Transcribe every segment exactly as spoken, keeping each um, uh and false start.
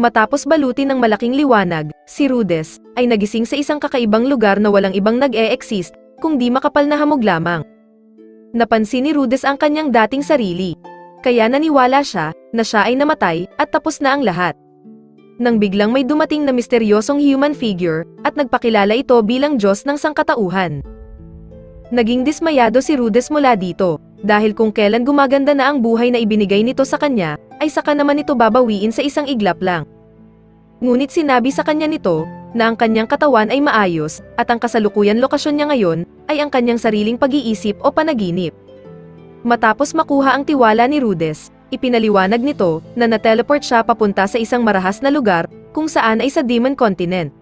Matapos baluti ng malaking liwanag, si Rudeus ay nagising sa isang kakaibang lugar na walang ibang nag-e-exist, kundi makapal na hamog lamang. Napansin ni Rudeus ang kanyang dating sarili. Kaya naniwala siya, na siya ay namatay, at tapos na ang lahat. Nang biglang may dumating na misteryosong human figure, at nagpakilala ito bilang Diyos ng sangkatauhan. Naging dismayado si Rudeus mula dito, dahil kung kailan gumaganda na ang buhay na ibinigay nito sa kanya, ay saka naman ito babawiin sa isang iglap lang. Ngunit sinabi sa kanya nito, na ang kanyang katawan ay maayos, at ang kasalukuyan lokasyon niya ngayon, ay ang kanyang sariling pag-iisip o panaginip. Matapos makuha ang tiwala ni Rudeus, ipinaliwanag nito, na na-teleport siya papunta sa isang marahas na lugar, kung saan ay sa Demon Continent.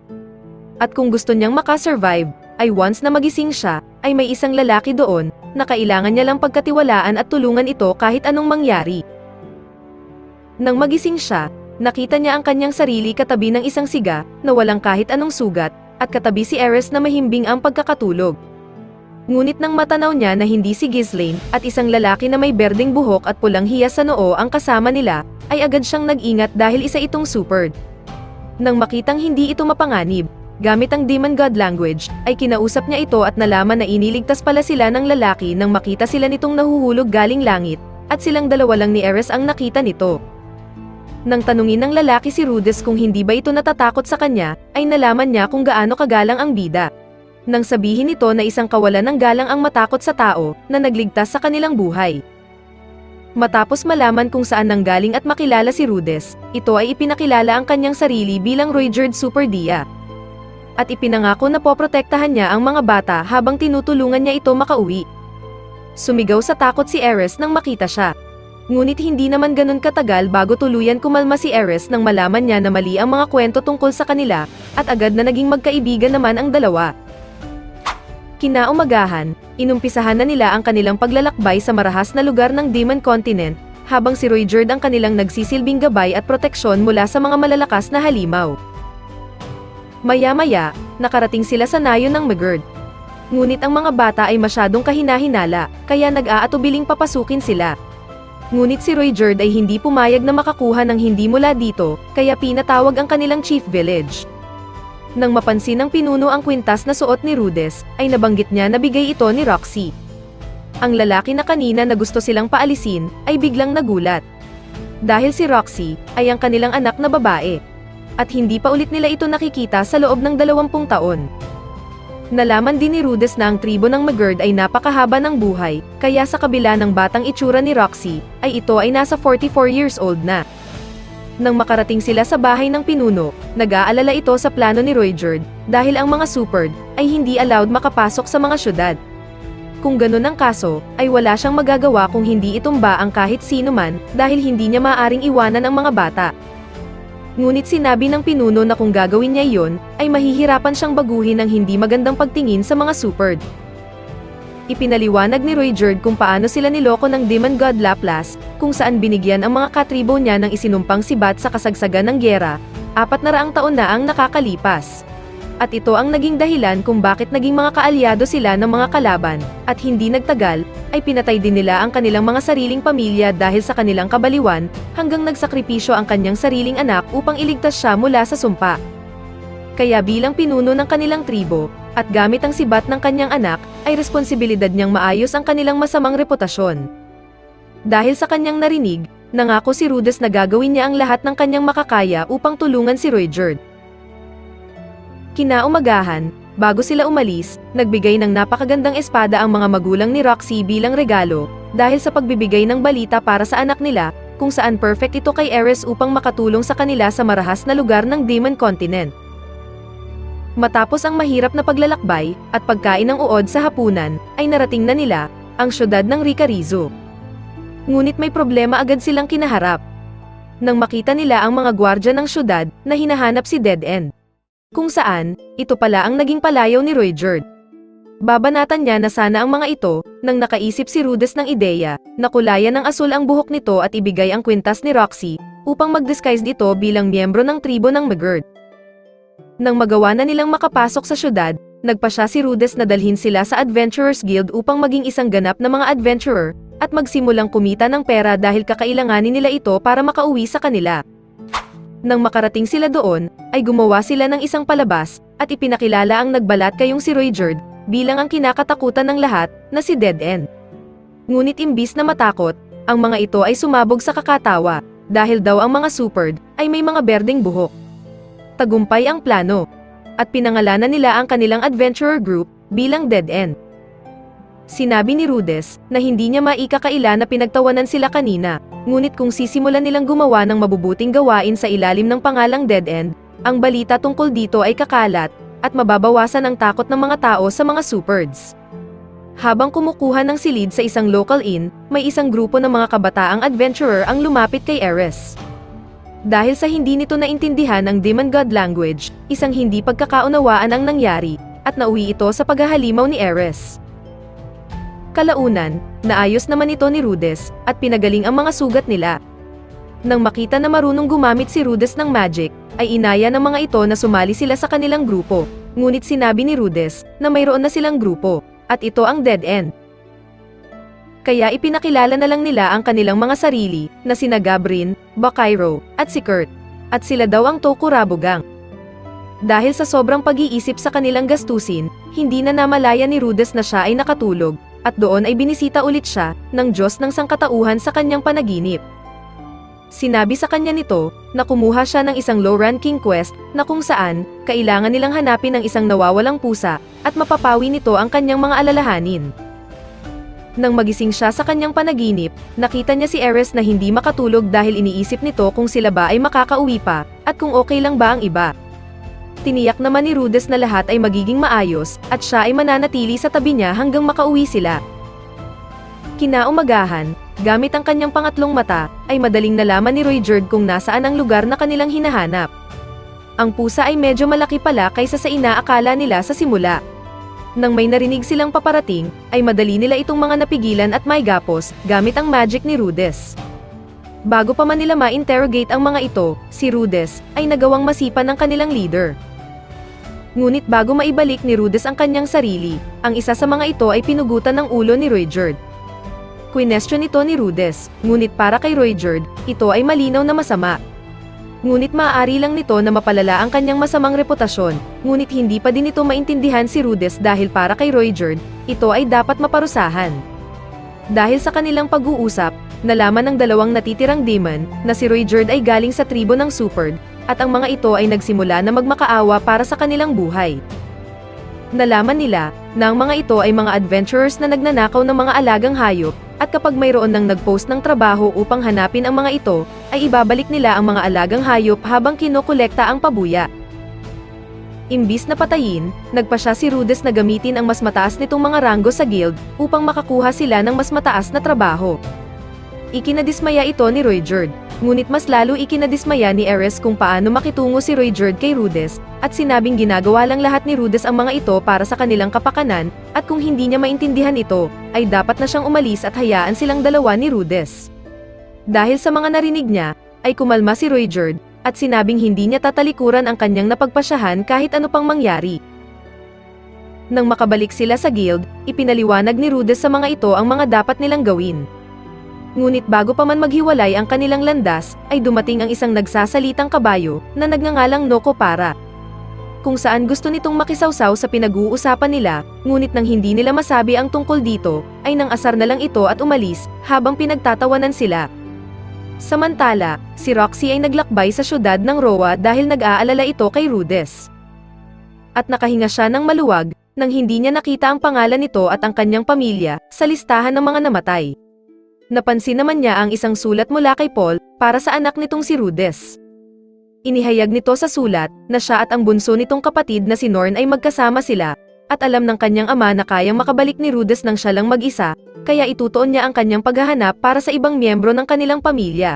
At kung gusto niyang makasurvive, ay once na magising siya, ay may isang lalaki doon, na kailangan niya lang pagkatiwalaan at tulungan ito kahit anong mangyari. Nang magising siya, nakita niya ang kanyang sarili katabi ng isang siga, na walang kahit anong sugat, at katabi si Eris na mahimbing ang pagkakatulog. Ngunit nang matanaw niya na hindi si Ghislaine, at isang lalaki na may berdeng buhok at pulang hiyas sa noo ang kasama nila, ay agad siyang nag-ingat dahil isa itong Supard. Nang makitang hindi ito mapanganib, gamit ang Demon God Language, ay kinausap niya ito at nalaman na iniligtas pala sila ng lalaki nang makita sila nitong nahuhulog galing langit, at silang dalawa lang ni Eris ang nakita nito. Nang tanungin ng lalaki si Rudeus kung hindi ba ito natatakot sa kanya, ay nalaman niya kung gaano kagalang ang bida. Nang sabihin nito na isang kawalan ng galang ang matakot sa tao, na nagligtas sa kanilang buhay. Matapos malaman kung saan nanggaling at makilala si Rudeus, ito ay ipinakilala ang kanyang sarili bilang Roger Superdia. At ipinangako na poprotektahan niya ang mga bata habang tinutulungan niya ito makauwi. Sumigaw sa takot si Eris nang makita siya. Ngunit hindi naman ganun katagal bago tuluyan kumalma si Eris nang malaman niya na mali ang mga kwento tungkol sa kanila, at agad na naging magkaibigan naman ang dalawa. Kinaumagahan, inumpisahan na nila ang kanilang paglalakbay sa marahas na lugar ng Demon Continent, habang si Ruijerd ang kanilang nagsisilbing gabay at proteksyon mula sa mga malalakas na halimaw. Maya-maya, nakarating sila sa nayon ng Migurd. Ngunit ang mga bata ay masyadong kahinahinala, kaya nag-aatubiling papasukin sila. Ngunit si Ruijerd ay hindi pumayag na makakuha ng hindi mula dito, kaya pinatawag ang kanilang chief village. Nang mapansin ng pinuno ang kwintas na suot ni Rudeus, ay nabanggit niya na bigay ito ni Roxy. Ang lalaki na kanina na gusto silang paalisin, ay biglang nagulat. Dahil si Roxy, ay ang kanilang anak na babae. At hindi pa ulit nila ito nakikita sa loob ng dalawampung taon. Nalaman din ni Rudeus na ang tribo ng Migurd ay napakahaba ng buhay, kaya sa kabila ng batang itsura ni Roxy, ay ito ay nasa forty-four years old na. Nang makarating sila sa bahay ng pinuno, nag-aalala ito sa plano ni Ruijerd, dahil ang mga Supard, ay hindi allowed makapasok sa mga syudad. Kung ganun ang kaso, ay wala siyang magagawa kung hindi itumba ang kahit sino man, dahil hindi niya maaring iwanan ang mga bata. Ngunit sinabi ng pinuno na kung gagawin niya iyon, ay mahihirapan siyang baguhin ang hindi magandang pagtingin sa mga Supard. Ipinaliwanag ni Ruijerd kung paano sila niloko ng Demon God Laplace, kung saan binigyan ang mga katribo niya ng isinumpang sibat sa kasagsagan ng gyera, apat na raang taon na ang nakakalipas. At ito ang naging dahilan kung bakit naging mga kaalyado sila ng mga kalaban, at hindi nagtagal, ay pinatay din nila ang kanilang mga sariling pamilya dahil sa kanilang kabaliwan, hanggang nagsakripisyo ang kanyang sariling anak upang iligtas siya mula sa sumpa. Kaya bilang pinuno ng kanilang tribo, at gamit ang sibat ng kanyang anak, ay responsibilidad niyang maayos ang kanilang masamang reputasyon. Dahil sa kanyang narinig, nangako si Rudeus na gagawin niya ang lahat ng kanyang makakaya upang tulungan si Ruijerd. Kinaumagahan, bago sila umalis, nagbigay ng napakagandang espada ang mga magulang ni Roxy bilang regalo, dahil sa pagbibigay ng balita para sa anak nila, kung saan perfect ito kay Eris upang makatulong sa kanila sa marahas na lugar ng Demon Continent. Matapos ang mahirap na paglalakbay, at pagkain ng uod sa hapunan, ay narating na nila, ang syudad ng Rikarisu. Ngunit may problema agad silang kinaharap. Nang makita nila ang mga gwardya ng syudad, na hinahanap si Dead End. Kung saan, ito pala ang naging palayaw ni Ruijerd. Babanatan niya na sana ang mga ito, nang nakaisip si Rudeus ng ideya, na kulayan ng asul ang buhok nito at ibigay ang kwintas ni Roxy, upang mag-disguise dito bilang miyembro ng tribo ng Migurd. Nang magawa na nilang makapasok sa syudad, nagpa siya si Rudeus na dalhin sila sa Adventurers Guild upang maging isang ganap na mga adventurer, at magsimulang kumita ng pera dahil kakailanganin nila ito para makauwi sa kanila. Nang makarating sila doon, ay gumawa sila ng isang palabas, at ipinakilala ang nagbalat kayong si Ruijerd, bilang ang kinakatakutan ng lahat, na si Dead End. Ngunit imbis na matakot, ang mga ito ay sumabog sa kakatawa, dahil daw ang mga Supard, ay may mga berdeng buhok. Tagumpay ang plano, at pinangalanan nila ang kanilang adventurer group, bilang Dead End. Sinabi ni Rudeus, na hindi niya maikakaila na pinagtawanan sila kanina, ngunit kung sisimulan nilang gumawa ng mabubuting gawain sa ilalim ng pangalang Dead End, ang balita tungkol dito ay kakalat, at mababawasan ang takot ng mga tao sa mga Supards. Habang kumukuha ng silid sa isang local inn, may isang grupo ng mga kabataang adventurer ang lumapit kay Eris. Dahil sa hindi nito naintindihan ang Demon God Language, isang hindi pagkakaunawaan ang nangyari, at nauwi ito sa paghahalimaw ni Eris. Kalaunan, naayos naman ito ni Rudeus, at pinagaling ang mga sugat nila. Nang makita na marunong gumamit si Rudeus ng magic, ay inaya ng mga ito na sumali sila sa kanilang grupo, ngunit sinabi ni Rudeus, na mayroon na silang grupo, at ito ang Dead End. Kaya ipinakilala na lang nila ang kanilang mga sarili, na sina Gabrin, Bakairo, at si Kurt, at sila daw ang Tokurabu Gang. Dahil sa sobrang pag-iisip sa kanilang gastusin, hindi na namalaya ni Rudeus na siya ay nakatulog, at doon ay binisita ulit siya, ng Diyos ng sangkatauhan sa kanyang panaginip. Sinabi sa kanya nito, na kumuha siya ng isang low-ranking quest, na kung saan, kailangan nilang hanapin ang isang nawawalang pusa, at mapapawi nito ang kanyang mga alalahanin. Nang magising siya sa kanyang panaginip, nakita niya si Eris na hindi makatulog dahil iniisip nito kung sila ba ay makakauwi pa, at kung okay lang ba ang iba. Tiniyak naman ni Rudeus na lahat ay magiging maayos, at siya ay mananatili sa tabi niya hanggang makauwi sila. Kinaumagahan, gamit ang kanyang pangatlong mata, ay madaling nalaman ni Ruijerd kung nasaan ang lugar na kanilang hinahanap. Ang pusa ay medyo malaki pala kaysa sa inaakala nila sa simula. Nang may narinig silang paparating, ay madali nila itong mga napigilan at maigapos, gamit ang magic ni Rudeus. Bago pa man nila ma-interrogate ang mga ito, si Rudeus, ay nagawang masipa ng kanilang leader. Ngunit bago maibalik ni Rudeus ang kanyang sarili, ang isa sa mga ito ay pinugutan ng ulo ni Ruijerd. Question ito ni Rudeus, ngunit para kay Ruijerd, ito ay malinaw na masama. Ngunit maaari lang nito na mapalala ang kanyang masamang reputasyon, ngunit hindi pa din ito maintindihan si Rudeus dahil para kay Ruijerd, ito ay dapat maparusahan. Dahil sa kanilang pag-uusap, nalaman ng dalawang natitirang demon, na si Ruijerd ay galing sa tribo ng Supard, at ang mga ito ay nagsimula na magmakaawa para sa kanilang buhay. Nalaman nila, na ang mga ito ay mga adventurers na nagnanakaw ng mga alagang hayop, at kapag mayroon nang nagpost ng trabaho upang hanapin ang mga ito, ay ibabalik nila ang mga alagang hayop habang kinokolekta ang pabuya. Imbis na patayin, nagpasya si Rudeus na gamitin ang mas mataas nitong mga ranggo sa guild, upang makakuha sila ng mas mataas na trabaho. Ikinadismaya ito ni Ruijerd, ngunit mas lalo ikinadismaya ni Eris kung paano makitungo si Ruijerd kay Rudeus, at sinabing ginagawa lang lahat ni Rudeus ang mga ito para sa kanilang kapakanan, at kung hindi niya maintindihan ito, ay dapat na siyang umalis at hayaan silang dalawa ni Rudeus. Dahil sa mga narinig niya, ay kumalma si Ruijerd, at sinabing hindi niya tatalikuran ang kanyang napagpasyahan kahit ano pang mangyari. Nang makabalik sila sa guild, ipinaliwanag ni Rudeus sa mga ito ang mga dapat nilang gawin. Ngunit bago pa man maghiwalay ang kanilang landas, ay dumating ang isang nagsasalitang kabayo, na nagngangalang Nokopara. Kung saan gusto nitong makisawsaw sa pinag-uusapan nila, ngunit nang hindi nila masabi ang tungkol dito, ay nang asar na lang ito at umalis, habang pinagtatawanan sila. Samantala, si Roxy ay naglakbay sa syudad ng Rowa dahil nag-aalala ito kay Rudeus. At nakahinga siya ng maluwag, nang hindi niya nakita ang pangalan nito at ang kanyang pamilya, sa listahan ng mga namatay. Napansin naman niya ang isang sulat mula kay Paul, para sa anak nitong si Rudeus. Inihayag nito sa sulat, na siya at ang bunso nitong kapatid na si Norn ay magkasama sila, at alam ng kanyang ama na kayang makabalik ni Rudeus nang siya lang mag-isa, kaya itutuon niya ang kanyang paghahanap para sa ibang miyembro ng kanilang pamilya.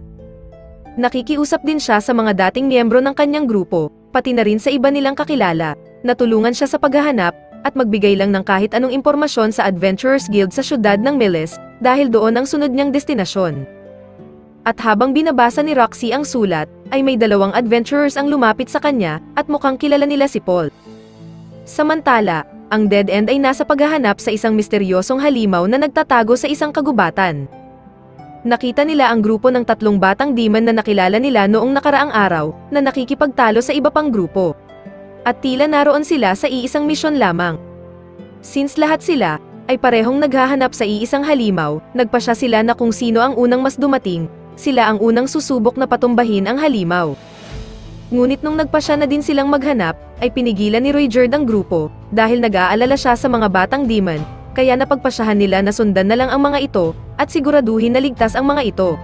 Nakikiusap din siya sa mga dating miyembro ng kanyang grupo, pati na rin sa iba nilang kakilala, natulungan siya sa paghahanap, at magbigay lang ng kahit anong impormasyon sa Adventurers Guild sa syudad ng Millis, dahil doon ang sunod niyang destinasyon. At habang binabasa ni Roxy ang sulat, ay may dalawang adventurers ang lumapit sa kanya, at mukhang kilala nila si Paul. Samantala, ang Dead End ay nasa paghahanap sa isang misteryosong halimaw na nagtatago sa isang kagubatan. Nakita nila ang grupo ng tatlong batang demon na nakilala nila noong nakaraang araw, na nakikipagtalo sa iba pang grupo. At tila naroon sila sa iisang misyon lamang. Since lahat sila ay parehong naghahanap sa iisang halimaw, nagpasya sila na kung sino ang unang mas dumating, sila ang unang susubok na patumbahin ang halimaw. Ngunit nung nagpasya na din silang maghanap, ay pinigilan ni Ruijerd ang grupo, dahil nag-aalala siya sa mga batang demon, kaya napagpasyahan nila na sundan na lang ang mga ito, at siguraduhin na ligtas ang mga ito.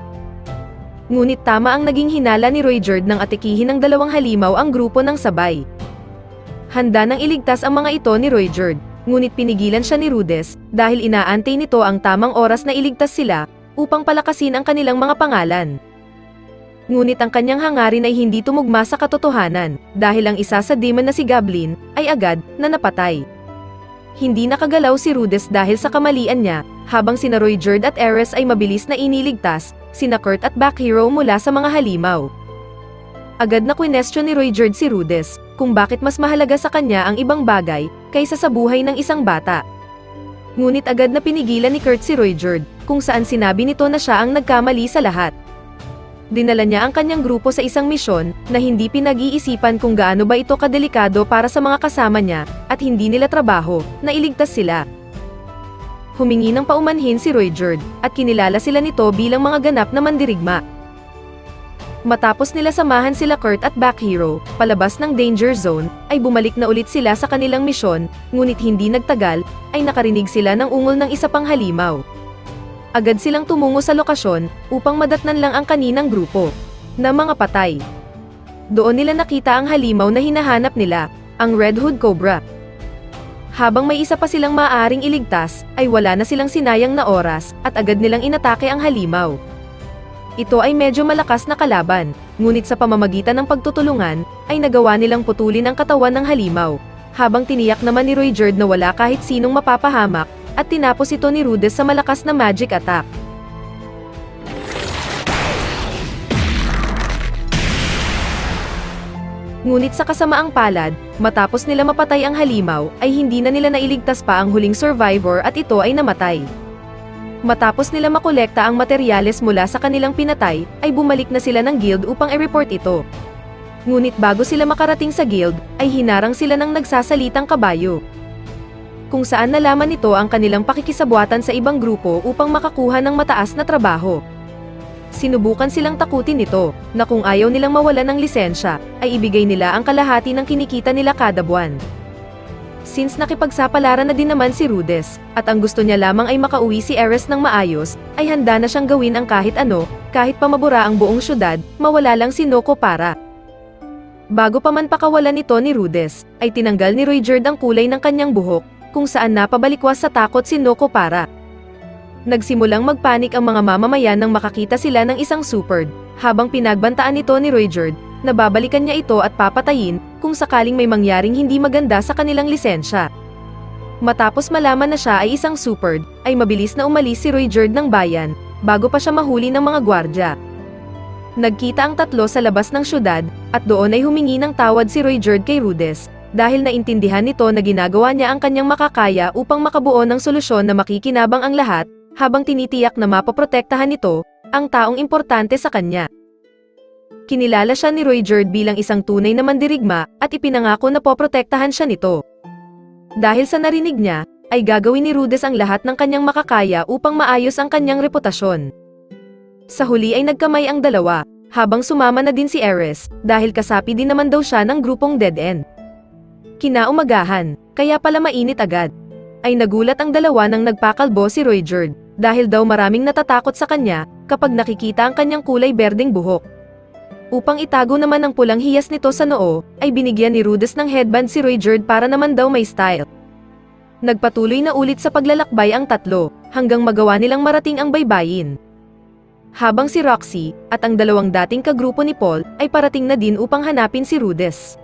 Ngunit tama ang naging hinala ni Ruijerd nang atikihin ng dalawang halimaw ang grupo ng sabay. Handa nang iligtas ang mga ito ni Ruijerd, ngunit pinigilan siya ni Rudes, dahil inaantay nito ang tamang oras na iligtas sila, upang palakasin ang kanilang mga pangalan. Ngunit ang kanyang hangarin ay hindi tumugma sa katotohanan, dahil ang isa sa demon na si Gabrin, ay agad, na napatay. Hindi nakagalaw si Rudes dahil sa kamalian niya, habang sina Ruijerd at Eris ay mabilis na iniligtas, sina Kurt at Bakairo mula sa mga halimaw. Agad na kwinestyon ni Ruijerd si Rudes, kung bakit mas mahalaga sa kanya ang ibang bagay, kaysa sa buhay ng isang bata. Ngunit agad na pinigilan ni Kurt si Ruijerd, kung saan sinabi nito na siya ang nagkamali sa lahat. Dinala niya ang kanyang grupo sa isang misyon, na hindi pinag-iisipan kung gaano ba ito kadelikado para sa mga kasama niya, at hindi nila trabaho, na iligtas sila. Humingi ng paumanhin si Ruijerd, at kinilala sila nito bilang mga ganap na mandirigma. Matapos nila samahan sila Kurt at Bakairo, palabas ng danger zone, ay bumalik na ulit sila sa kanilang misyon, ngunit hindi nagtagal, ay nakarinig sila ng ungol ng isa pang halimaw. Agad silang tumungo sa lokasyon, upang madatnan lang ang kaninang grupo na mga patay. Doon nila nakita ang halimaw na hinahanap nila, ang Red Hood Cobra. Habang may isa pa silang maaaring iligtas, ay wala na silang sinayang na oras, at agad nilang inatake ang halimaw. Ito ay medyo malakas na kalaban, ngunit sa pamamagitan ng pagtutulungan, ay nagawa nilang putulin ang katawan ng halimaw. Habang tiniyak naman ni Ruijerd na wala kahit sinong mapapahamak, at tinapos ito ni Rudes sa malakas na magic attack. Ngunit sa kasamaang palad, matapos nila mapatay ang halimaw, ay hindi na nila nailigtas pa ang huling survivor at ito ay namatay. Matapos nila makolekta ang materyales mula sa kanilang pinatay, ay bumalik na sila ng guild upang i-report ito. Ngunit bago sila makarating sa guild, ay hinarang sila ng nagsasalitang kabayo, kung saan nalaman nito ang kanilang pakikisabuatan sa ibang grupo upang makakuha ng mataas na trabaho. Sinubukan silang takutin nito, na kung ayaw nilang mawala ng lisensya, ay ibigay nila ang kalahati ng kinikita nila kada buwan. Since nakipagsapalaran na din naman si Rudes, at ang gusto niya lamang ay makauwi si Eris ng maayos, ay handa na siyang gawin ang kahit ano, kahit pamabura ang buong syudad, mawala lang si Nokopara. Bago pa man pakawalan nito ni Rudes, ay tinanggal ni Ruijerd ang kulay ng kanyang buhok, kung saan napabalikwas sa takot si Nokopara. Nagsimulang magpanik ang mga mamamayan nang makakita sila ng isang Supard, habang pinagbantaan ito ni Ruijerd, na babalikan niya ito at papatayin, kung sakaling may mangyaring hindi maganda sa kanilang lisensya. Matapos malaman na siya ay isang Supard, ay mabilis na umalis si Ruijerd ng bayan, bago pa siya mahuli ng mga gwardya. Nagkita ang tatlo sa labas ng syudad, at doon ay humingi ng tawad si Ruijerd kay Rudes, dahil naintindihan nito na ginagawa niya ang kanyang makakaya upang makabuo ng solusyon na makikinabang ang lahat, habang tinitiyak na mapoprotektahan nito ang taong importante sa kanya. Kinilala siya ni Ruijerd bilang isang tunay na mandirigma, at ipinangako na poprotektahan siya nito. Dahil sa narinig niya, ay gagawin ni Rudes ang lahat ng kanyang makakaya upang maayos ang kanyang reputasyon. Sa huli ay nagkamay ang dalawa, habang sumama na din si Eris, dahil kasapi din naman daw siya ng grupong Dead End. Kinaumagahan, kaya pala mainit agad, ay nagulat ang dalawa nang nagpakalbo si Ruijerd, dahil daw maraming natatakot sa kanya, kapag nakikita ang kanyang kulay berdeng buhok. Upang itago naman ang pulang hiyas nito sa noo, ay binigyan ni Rudes ng headband si Ruijerd para naman daw may style. Nagpatuloy na ulit sa paglalakbay ang tatlo, hanggang magawa nilang marating ang baybayin. Habang si Roxy, at ang dalawang dating kagrupo ni Paul, ay parating na din upang hanapin si Rudes.